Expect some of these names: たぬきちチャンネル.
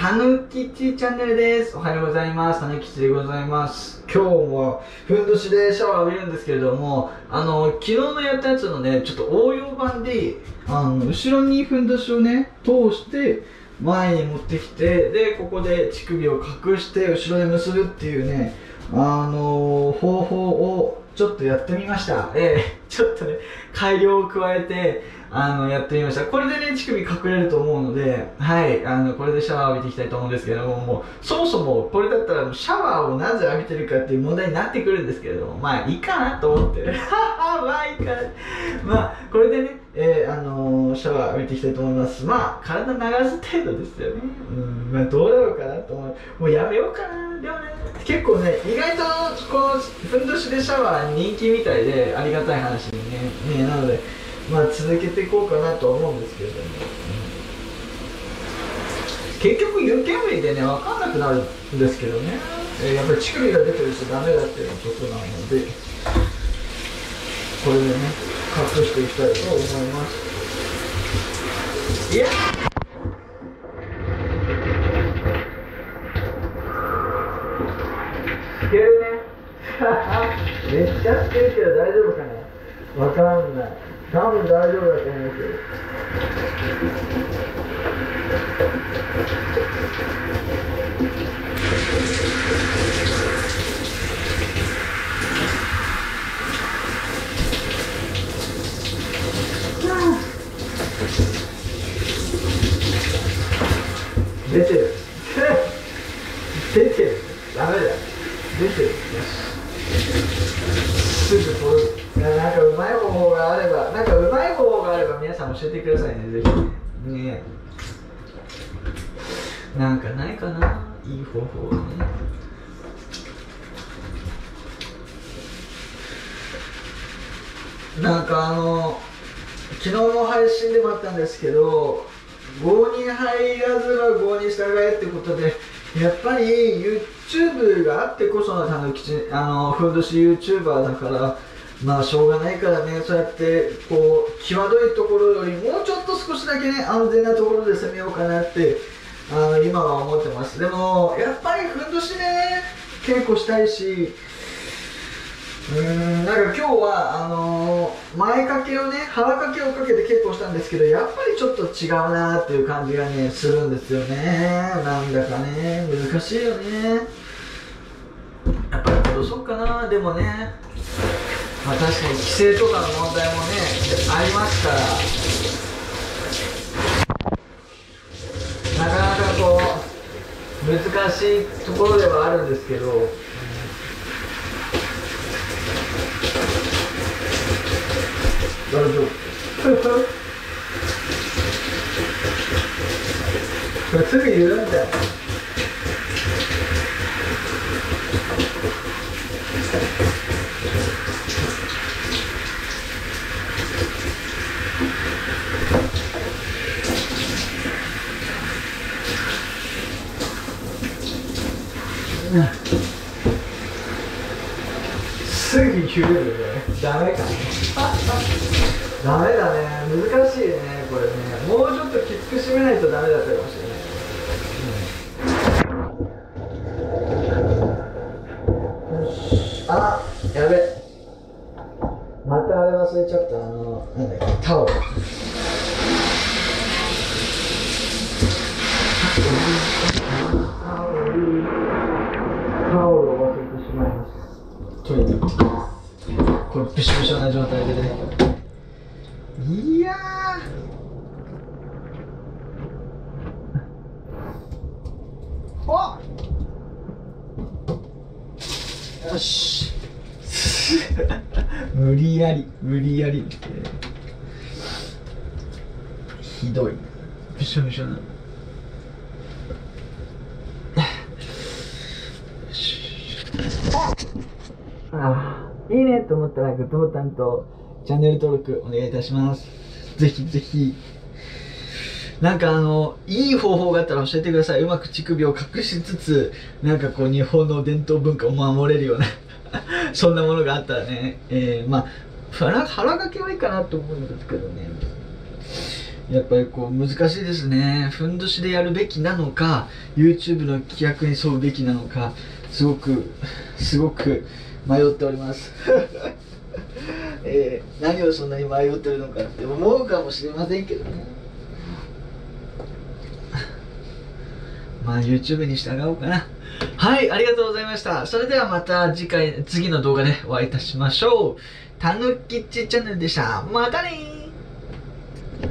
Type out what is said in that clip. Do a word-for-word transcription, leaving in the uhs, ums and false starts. たぬきちチャンネルです。おはようございます。たぬきちでございます。今日もふんどしでシャワーを浴びるんですけれども、あの昨日のやったやつのね、ちょっと応用版であの後ろにふんどしをね通して前に持ってきて、でここで乳首を隠して後ろで結ぶっていうね、あの方法をちょっとやってみました。えー、ちょっとね、改良を加えて、あの、やってみました。これでね、乳首隠れると思うので、はい、あの、これでシャワーを浴びていきたいと思うんですけれども、もう、そもそも、これだったら、シャワーをなぜ浴びてるかっていう問題になってくるんですけれども、まあ、いいかなと思ってる。はは、まあ、いいかな。まあ、これでね、えー、あのー、シャワー浴びていきたいと思います。まあ、体流す程度ですよね。うん、まあ、どうだろうかなと思う。もうやめようかな。でもね、結構ね、意外と、こう、ふんどしでシャワー、人気みたいでありがたい話に ね, ねなので、まあ、続けていこうかなとは思うんですけれども、うん、結局湯煙でね分かんなくなるんですけどね、えー、やっぱり乳首が出てるとダメだっていうことなので、これでね隠していきたいと思います。いやーいけるね。めっちゃしてるけど大丈夫かな、わかんない、多分大丈夫だと思うけど、出てる出てる、ダメだ、出てる、よしすぐ取る。なんかうまい方法があれば、なんかうまい方法があれば皆さん教えてくださいね、ぜひね。なんかないかな、いい方法ね。なんかあの昨日の配信でもあったんですけど、郷に入らずは郷に従えってことで、やっぱり YouTube があってこそのたぬきち、あのふんどし YouTuber だから、まあしょうがないからね、そうやってこう際どいところよりもうちょっと少しだけね安全なところで攻めようかなってあの今は思ってます。でもやっぱりふんどしね稽古したいし、うーん、なんか今日はあのー、前掛けをね腹掛けをかけて稽古したんですけど、やっぱりちょっと違うなーっていう感じがねするんですよね。なんだかね難しいよね、やっぱり戻そうかな。でもね、まあ、確かに規制とかの問題もねありますから、なかなかこう難しいところではあるんですけど、大丈夫これすぐ緩んじゃう。すぐ緩んでダメかね。ダメだね、難しいねこれね、もうちょっときつく締めないとダメだったかもしれない、うん、よし、あ、やべ、またあれ忘れちゃった、あのなんだっけ、タオルタオルタオルを忘れてしまいました。とにかくこれびしょびしょな状態でね、いやーおっよし無理やり無理やりってひどいびしょびしょな、よし、ああいいねと思ったらグッドボタンとチャンネル登録お願いいたします。ぜひぜひ。なんかあの、いい方法があったら教えてください。うまく乳首を隠しつつ、なんかこう日本の伝統文化を守れるような、そんなものがあったらね、えー、まあ、腹掛けはいいかなと思うんですけどね。やっぱりこう難しいですね。ふんどしでやるべきなのか YouTube の規約に沿うべきなのか、すごくすごく迷っております、えー、何をそんなに迷ってるのかって思うかもしれませんけどねまあ YouTube に従おうかな。はい、ありがとうございました。それではまた次回、次の動画でお会いいたしましょう。たぬきっちチャンネルでした。またねー。